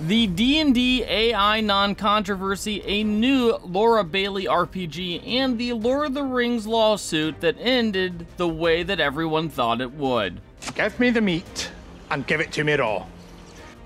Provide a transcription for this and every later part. The D&D AI non-controversy, a new Laura Bailey RPG, and the Lord of the Rings lawsuit that ended the way that everyone thought it would. Give me the meat and give it to me raw.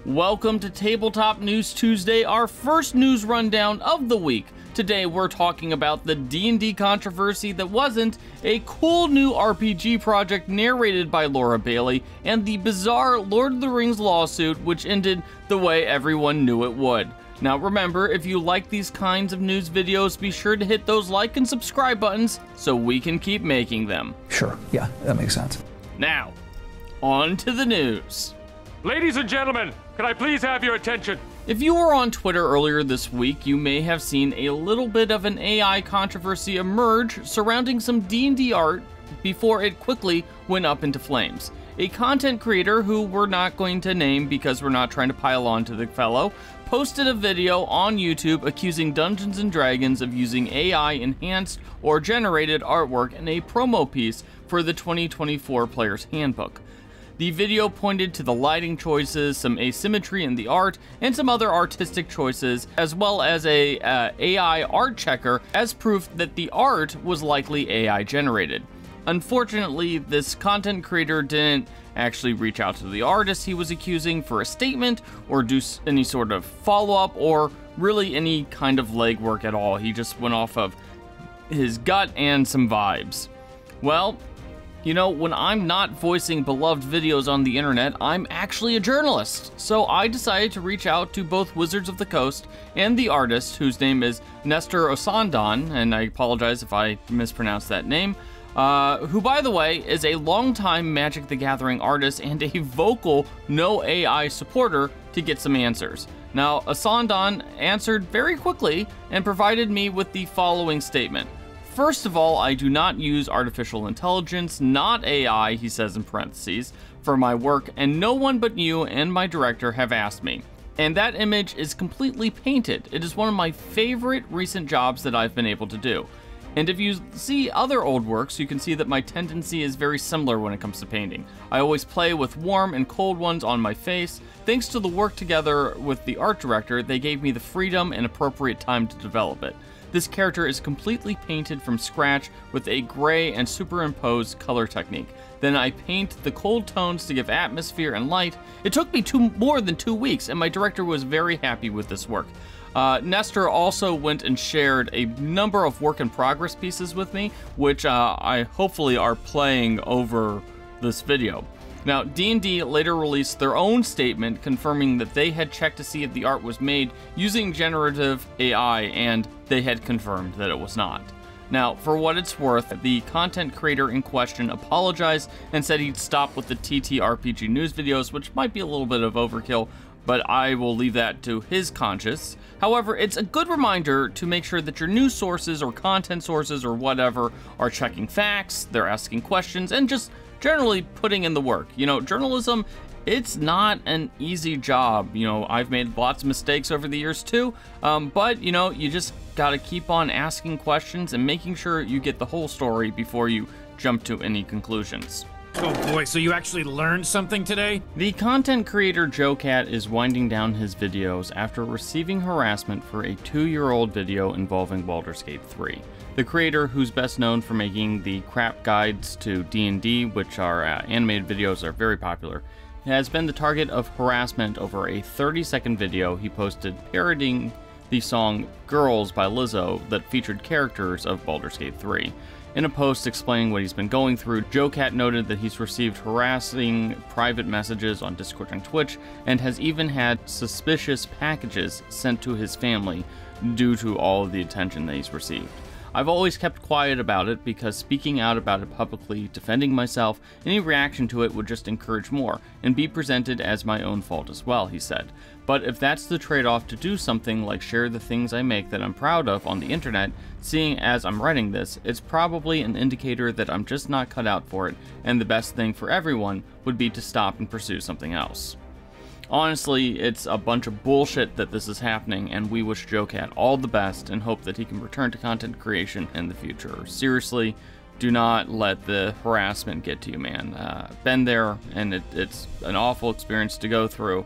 Welcome to Tabletop News Tuesday, our first news rundown of the week. Today we're talking about the D&D controversy that wasn't, a cool new RPG project narrated by Laura Bailey, and the bizarre Lord of the Rings lawsuit which ended the way everyone knew it would. Now remember, if you like these kinds of news videos, be sure to hit those like and subscribe buttons so we can keep making them. Sure, yeah, that makes sense. Now, on to the news. Ladies and gentlemen, can I please have your attention? If you were on Twitter earlier this week, you may have seen a little bit of an AI controversy emerge surrounding some D&D art before it quickly went up into flames. A content creator, who we're not going to name because we're not trying to pile on to the fellow, posted a video on YouTube accusing Dungeons & Dragons of using AI-enhanced or generated artwork in a promo piece for the 2024 Player's Handbook. The video pointed to the lighting choices, some asymmetry in the art, and some other artistic choices, as well as a AI art checker as proof that the art was likely AI generated. Unfortunately, this content creator didn't actually reach out to the artist he was accusing for a statement or do any sort of follow-up or really any kind of legwork at all. He just went off of his gut and some vibes. Well, you know, when I'm not voicing beloved videos on the internet, I'm actually a journalist. So I decided to reach out to both Wizards of the Coast and the artist, whose name is Nestor Osandon, and I apologize if I mispronounced that name, who, by the way, is a longtime Magic the Gathering artist and a vocal no AI supporter, to get some answers. Now, Osandon answered very quickly and provided me with the following statement. First of all, I do not use artificial intelligence, not AI, he says in parentheses, for my work, and no one but you and my director have asked me. And that image is completely painted. It is one of my favorite recent jobs that I've been able to do. And if you see other old works, you can see that my tendency is very similar when it comes to painting. I always play with warm and cold ones on my face. Thanks to the work together with the art director, they gave me the freedom and appropriate time to develop it. This character is completely painted from scratch with a gray and superimposed color technique. Then I paint the cold tones to give atmosphere and light. It took me more than two weeks, and my director was very happy with this work. Nestor also went and shared a number of work in progress pieces with me, which I hopefully are playing over this video. Now, D&D later released their own statement confirming that they had checked to see if the art was made using generative AI, and they had confirmed that it was not. Now, for what it's worth, the content creator in question apologized and said he'd stop with the TTRPG news videos, which might be a little bit of overkill, but I will leave that to his conscience. However, it's a good reminder to make sure that your news sources or content sources or whatever are checking facts, they're asking questions, and just generally putting in the work. You know, journalism, it's not an easy job. You know, I've made lots of mistakes over the years too, but you know, you just gotta keep on asking questions and making sure you get the whole story before you jump to any conclusions. Oh boy, so you actually learned something today? The content creator JoCat is winding down his videos after receiving harassment for a 2-year-old video involving Baldur's Gate 3. The creator, who's best known for making the crap guides to D&D, which are animated videos are very popular, has been the target of harassment over a 30-second video he posted parodying the song Girls by Lizzo that featured characters of Baldur's Gate 3. In a post explaining what he's been going through, JoCat noted that he's received harassing private messages on Discord and Twitch, and has even had suspicious packages sent to his family due to all of the attention that he's received. I've always kept quiet about it because speaking out about it publicly, defending myself, any reaction to it would just encourage more and be presented as my own fault as well, he said. But if that's the trade-off to do something like share the things I make that I'm proud of on the internet, seeing as I'm writing this, it's probably an indicator that I'm just not cut out for it, and the best thing for everyone would be to stop and pursue something else. Honestly, it's a bunch of bullshit that this is happening, and we wish JoCat all the best and hope that he can return to content creation in the future. Seriously, do not let the harassment get to you, man. Been there, and it's an awful experience to go through,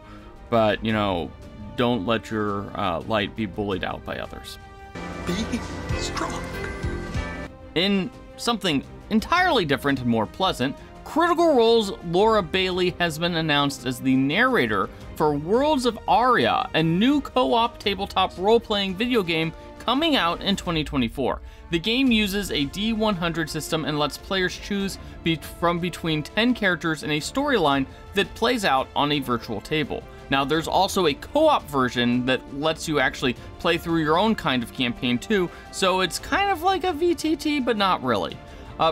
but, you know, don't let your light be bullied out by others. Be strong. In something entirely different and more pleasant, Critical Role's Laura Bailey has been announced as the narrator for Worlds of Aria, a new co-op tabletop role-playing video game coming out in 2024. The game uses a D100 system and lets players choose from between 10 characters in a storyline that plays out on a virtual table. Now, there's also a co-op version that lets you actually play through your own kind of campaign too, so it's kind of like a VTT, but not really.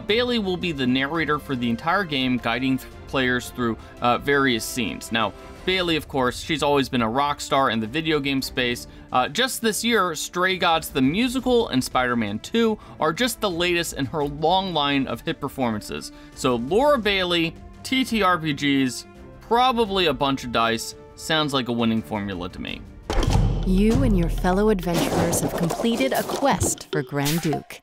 Bailey will be the narrator for the entire game, guiding players through various scenes. Now, Bailey, of course, she's always been a rock star in the video game space. Just this year, Stray Gods the Musical and Spider-Man 2 are just the latest in her long line of hit performances. So Laura Bailey, TTRPGs, probably a bunch of dice, sounds like a winning formula to me. You and your fellow adventurers have completed a quest for Grand Duke.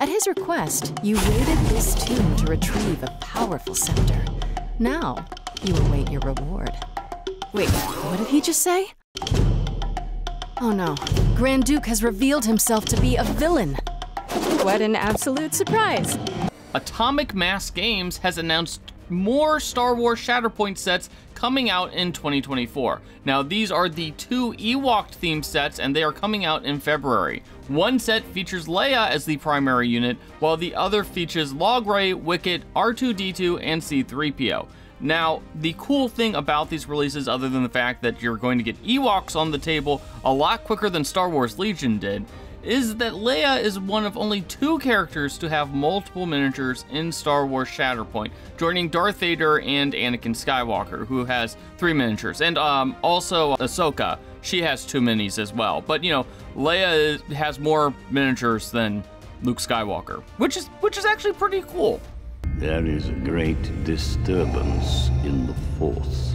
At his request, you raided this tomb to retrieve a powerful scepter. Now, you await your reward. Wait, what did he just say? Oh no, Grand Duke has revealed himself to be a villain. What an absolute surprise. Atomic Mass Games has announced more Star Wars Shatterpoint sets coming out in 2024. Now, these are the two Ewok-themed sets, and they are coming out in February. One set features Leia as the primary unit, while the other features Logray, Wicket, R2-D2, and C-3PO. Now, the cool thing about these releases, other than the fact that you're going to get Ewoks on the table a lot quicker than Star Wars Legion did, is that Leia is one of only two characters to have multiple miniatures in Star Wars Shatterpoint, joining Darth Vader and Anakin Skywalker, who has three miniatures. And also Ahsoka, she has two minis as well. But, you know, Leia has more miniatures than Luke Skywalker, which is actually pretty cool. There is a great disturbance in the Force.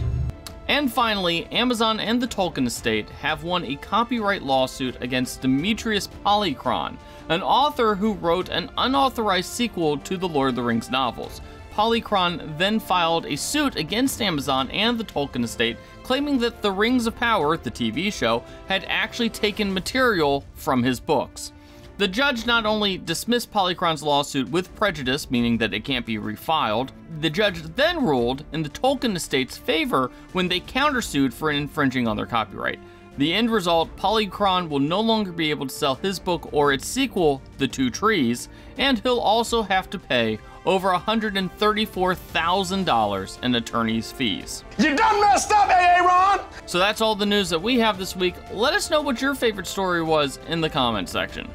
And finally, Amazon and the Tolkien Estate have won a copyright lawsuit against Demetrius Polychron, an author who wrote an unauthorized sequel to the Lord of the Rings novels. Polychron then filed a suit against Amazon and the Tolkien Estate, claiming that The Rings of Power, the TV show, had actually taken material from his books. The judge not only dismissed Polychron's lawsuit with prejudice, meaning that it can't be refiled, the judge then ruled in the Tolkien Estate's favor when they countersued for infringing on their copyright. The end result, Polychron will no longer be able to sell his book or its sequel, The Two Trees, and he'll also have to pay over $134,000 in attorney's fees. You done messed up, Aaron! So that's all the news that we have this week. Let us know what your favorite story was in the comments section.